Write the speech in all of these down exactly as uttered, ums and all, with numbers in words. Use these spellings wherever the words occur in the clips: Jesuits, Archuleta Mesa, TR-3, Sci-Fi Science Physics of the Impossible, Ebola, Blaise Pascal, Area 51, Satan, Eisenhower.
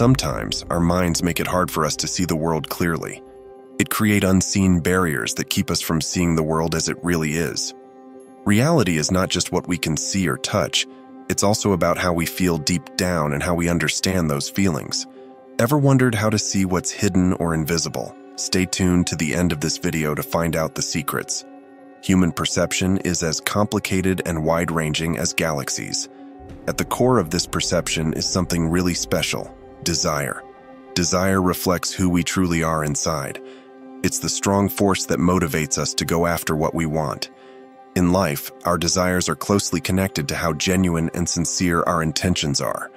Sometimes, our minds make it hard for us to see the world clearly. It creates unseen barriers that keep us from seeing the world as it really is. Reality is not just what we can see or touch, it's also about how we feel deep down and how we understand those feelings. Ever wondered how to see what's hidden or invisible? Stay tuned to the end of this video to find out the secrets. Human perception is as complicated and wide-ranging as galaxies. At the core of this perception is something really special: desire. Desire reflects who we truly are inside. It's the strong force that motivates us to go after what we want. In life, our desires are closely connected to how genuine and sincere our intentions are.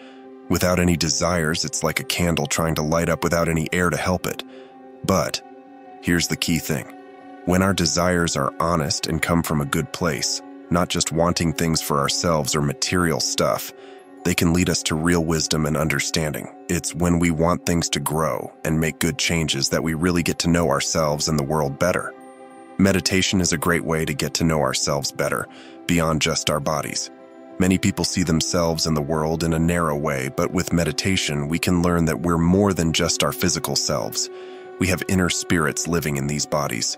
Without any desires, it's like a candle trying to light up without any air to help it. But here's the key thing. When our desires are honest and come from a good place, not just wanting things for ourselves or material stuff, they can lead us to real wisdom and understanding. It's when we want things to grow and make good changes that we really get to know ourselves and the world better. Meditation is a great way to get to know ourselves better, beyond just our bodies. Many people see themselves and the world in a narrow way, but with meditation, we can learn that we're more than just our physical selves. We have inner spirits living in these bodies.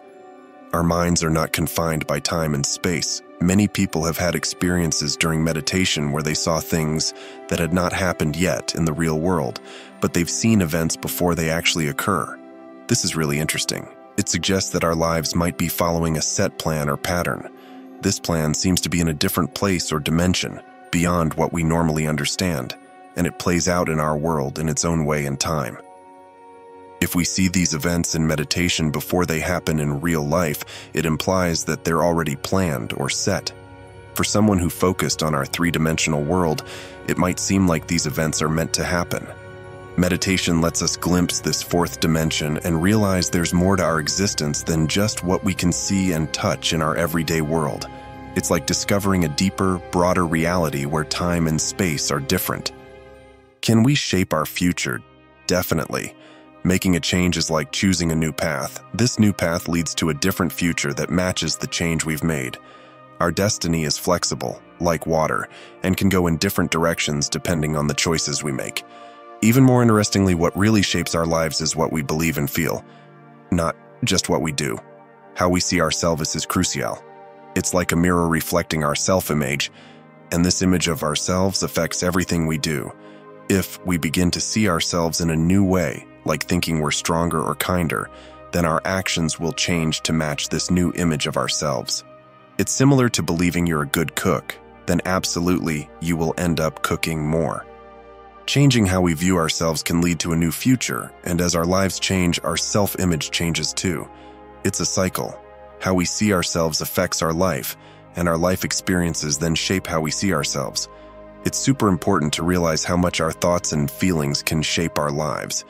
Our minds are not confined by time and space. Many people have had experiences during meditation where they saw things that had not happened yet in the real world, but they've seen events before they actually occur. This is really interesting. It suggests that our lives might be following a set plan or pattern. This plan seems to be in a different place or dimension, beyond what we normally understand, and it plays out in our world in its own way and time. If we see these events in meditation before they happen in real life, it implies that they're already planned or set. For someone who focused on our three-dimensional world, it might seem like these events are meant to happen. Meditation lets us glimpse this fourth dimension and realize there's more to our existence than just what we can see and touch in our everyday world. It's like discovering a deeper, broader reality where time and space are different. Can we shape our future? Definitely. Making a change is like choosing a new path. This new path leads to a different future that matches the change we've made. Our destiny is flexible, like water, and can go in different directions depending on the choices we make. Even more interestingly, what really shapes our lives is what we believe and feel, not just what we do. How we see ourselves is crucial. It's like a mirror reflecting our self-image, and this image of ourselves affects everything we do. If we begin to see ourselves in a new way, like thinking we're stronger or kinder, then our actions will change to match this new image of ourselves. It's similar to believing you're a good cook, then absolutely you will end up cooking more. Changing how we view ourselves can lead to a new future, and as our lives change, our self-image changes too. It's a cycle. How we see ourselves affects our life, and our life experiences then shape how we see ourselves. It's super important to realize how much our thoughts and feelings can shape our lives.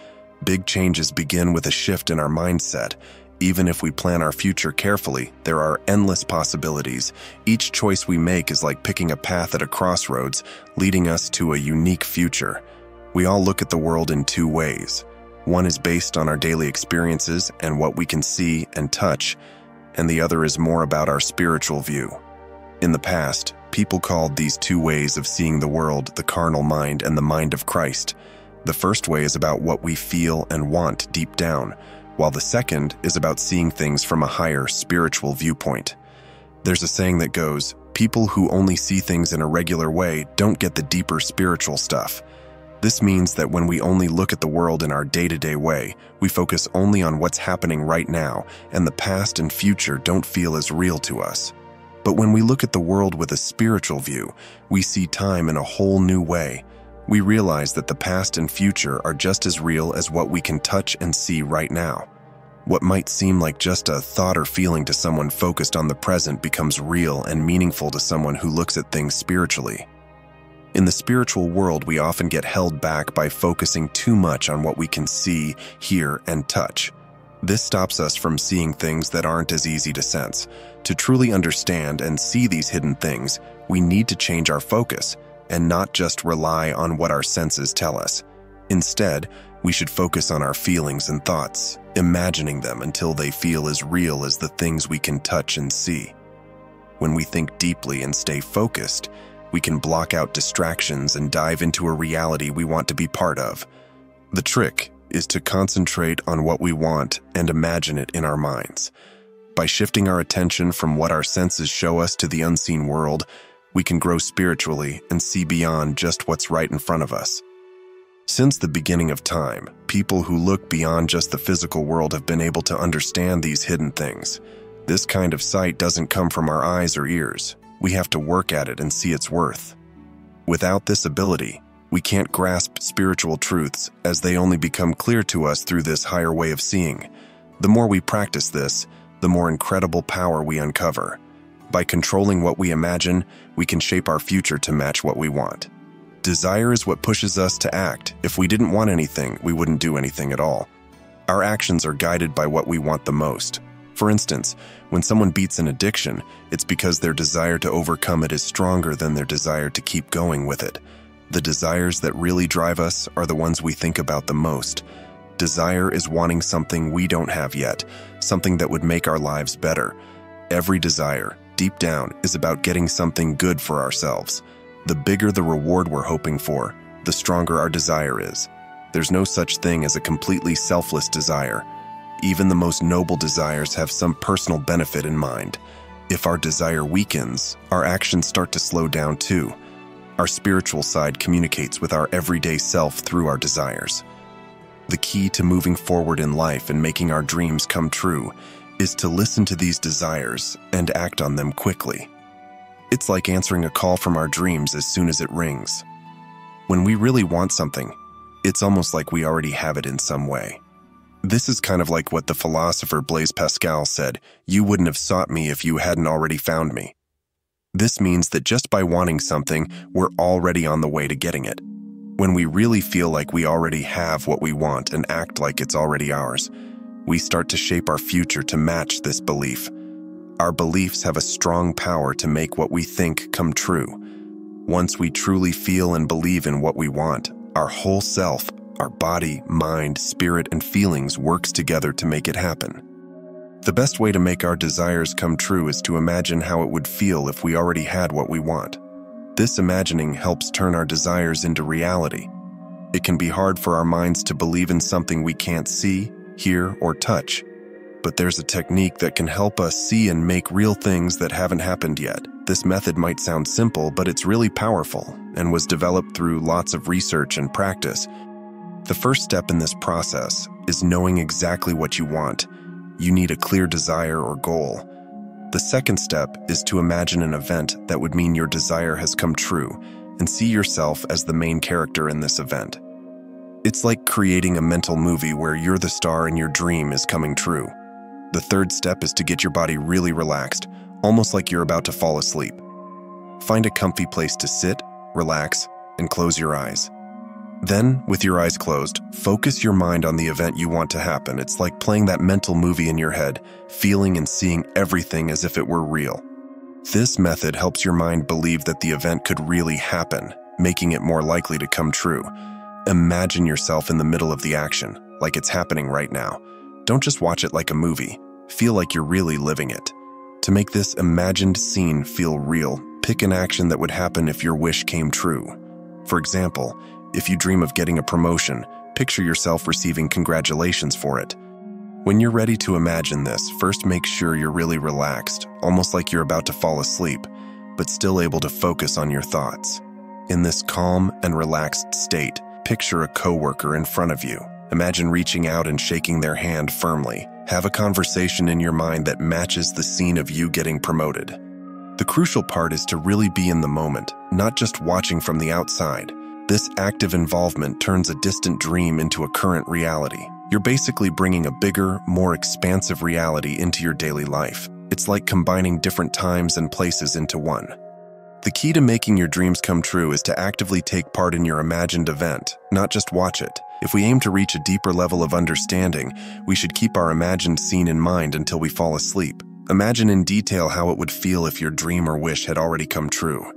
Big changes begin with a shift in our mindset. Even if we plan our future carefully, there are endless possibilities. Each choice we make is like picking a path at a crossroads, leading us to a unique future. We all look at the world in two ways. One is based on our daily experiences and what we can see and touch, and the other is more about our spiritual view. In the past, people called these two ways of seeing the world the carnal mind and the mind of Christ. The first way is about what we feel and want deep down, while the second is about seeing things from a higher spiritual viewpoint. There's a saying that goes, people who only see things in a regular way don't get the deeper spiritual stuff. This means that when we only look at the world in our day-to-day way, we focus only on what's happening right now, and the past and future don't feel as real to us. But when we look at the world with a spiritual view, we see time in a whole new way. We realize that the past and future are just as real as what we can touch and see right now. What might seem like just a thought or feeling to someone focused on the present becomes real and meaningful to someone who looks at things spiritually. In the spiritual world, we often get held back by focusing too much on what we can see, hear, and touch. This stops us from seeing things that aren't as easy to sense. To truly understand and see these hidden things, we need to change our focus and not just rely on what our senses tell us. Instead, we should focus on our feelings and thoughts, imagining them until they feel as real as the things we can touch and see. When we think deeply and stay focused, we can block out distractions and dive into a reality we want to be part of. The trick is to concentrate on what we want and imagine it in our minds. By shifting our attention from what our senses show us to the unseen world, we can grow spiritually and see beyond just what's right in front of us. Since the beginning of time, people who look beyond just the physical world have been able to understand these hidden things. This kind of sight doesn't come from our eyes or ears. We have to work at it and see its worth. Without this ability, we can't grasp spiritual truths, as they only become clear to us through this higher way of seeing. The more we practice this, the more incredible power we uncover. By controlling what we imagine, we can shape our future to match what we want. Desire is what pushes us to act. If we didn't want anything, we wouldn't do anything at all. Our actions are guided by what we want the most. For instance, when someone beats an addiction, it's because their desire to overcome it is stronger than their desire to keep going with it. The desires that really drive us are the ones we think about the most. Desire is wanting something we don't have yet, something that would make our lives better. Every desire, deep down, is about getting something good for ourselves. The bigger the reward we're hoping for, the stronger our desire is. There's no such thing as a completely selfless desire. Even the most noble desires have some personal benefit in mind. If our desire weakens, our actions start to slow down too. Our spiritual side communicates with our everyday self through our desires. The key to moving forward in life and making our dreams come true is to listen to these desires and act on them quickly. It's like answering a call from our dreams as soon as it rings. When we really want something, it's almost like we already have it in some way. This is kind of like what the philosopher Blaise Pascal said, "You wouldn't have sought me if you hadn't already found me." This means that just by wanting something, we're already on the way to getting it. When we really feel like we already have what we want and act like it's already ours, we start to shape our future to match this belief. Our beliefs have a strong power to make what we think come true. Once we truly feel and believe in what we want, our whole self, our body, mind, spirit, and feelings works together to make it happen. The best way to make our desires come true is to imagine how it would feel if we already had what we want. This imagining helps turn our desires into reality. It can be hard for our minds to believe in something we can't see, hear, or touch, but there's a technique that can help us see and make real things that haven't happened yet. This method might sound simple, but it's really powerful and was developed through lots of research and practice. The first step in this process is knowing exactly what you want. You need a clear desire or goal. The second step is to imagine an event that would mean your desire has come true and see yourself as the main character in this event. It's like creating a mental movie where you're the star and your dream is coming true. The third step is to get your body really relaxed, almost like you're about to fall asleep. Find a comfy place to sit, relax, and close your eyes. Then, with your eyes closed, focus your mind on the event you want to happen. It's like playing that mental movie in your head, feeling and seeing everything as if it were real. This method helps your mind believe that the event could really happen, making it more likely to come true. Imagine yourself in the middle of the action, like it's happening right now. Don't just watch it like a movie. Feel like you're really living it. To make this imagined scene feel real, pick an action that would happen if your wish came true. For example, if you dream of getting a promotion, picture yourself receiving congratulations for it. When you're ready to imagine this, first make sure you're really relaxed, almost like you're about to fall asleep, but still able to focus on your thoughts. In this calm and relaxed state, picture a coworker in front of you. Imagine reaching out and shaking their hand firmly. Have a conversation in your mind that matches the scene of you getting promoted. The crucial part is to really be in the moment, not just watching from the outside. This active involvement turns a distant dream into a current reality. You're basically bringing a bigger, more expansive reality into your daily life. It's like combining different times and places into one. The key to making your dreams come true is to actively take part in your imagined event, not just watch it. If we aim to reach a deeper level of understanding, we should keep our imagined scene in mind until we fall asleep. Imagine in detail how it would feel if your dream or wish had already come true.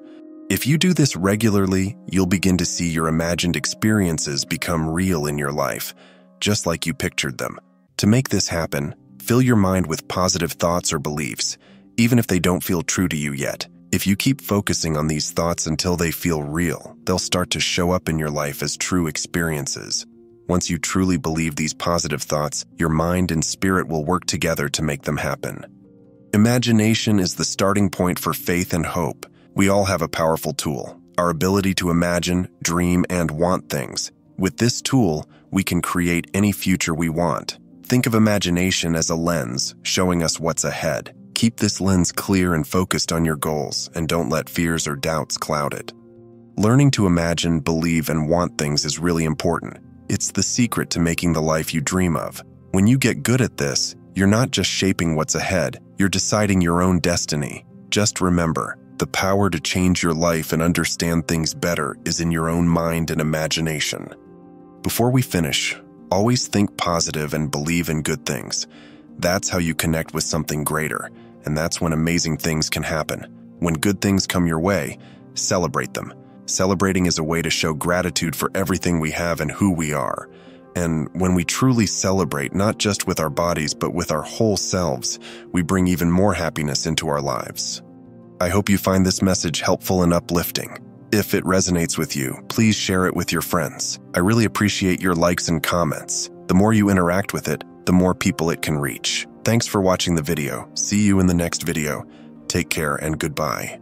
If you do this regularly, you'll begin to see your imagined experiences become real in your life, just like you pictured them. To make this happen, fill your mind with positive thoughts or beliefs, even if they don't feel true to you yet. If you keep focusing on these thoughts until they feel real, they'll start to show up in your life as true experiences. Once you truly believe these positive thoughts, your mind and spirit will work together to make them happen. Imagination is the starting point for faith and hope. We all have a powerful tool, our ability to imagine, dream, and want things. With this tool, we can create any future we want. Think of imagination as a lens, showing us what's ahead. Keep this lens clear and focused on your goals, and don't let fears or doubts cloud it. Learning to imagine, believe, and want things is really important. It's the secret to making the life you dream of. When you get good at this, you're not just shaping what's ahead, you're deciding your own destiny. Just remember, the power to change your life and understand things better is in your own mind and imagination. Before we finish, always think positive and believe in good things. That's how you connect with something greater, and that's when amazing things can happen. When good things come your way, celebrate them. Celebrating is a way to show gratitude for everything we have and who we are. And when we truly celebrate, not just with our bodies, but with our whole selves, we bring even more happiness into our lives. I hope you find this message helpful and uplifting. If it resonates with you, please share it with your friends. I really appreciate your likes and comments. The more you interact with it, the more people it can reach. Thanks for watching the video. See you in the next video. Take care and goodbye.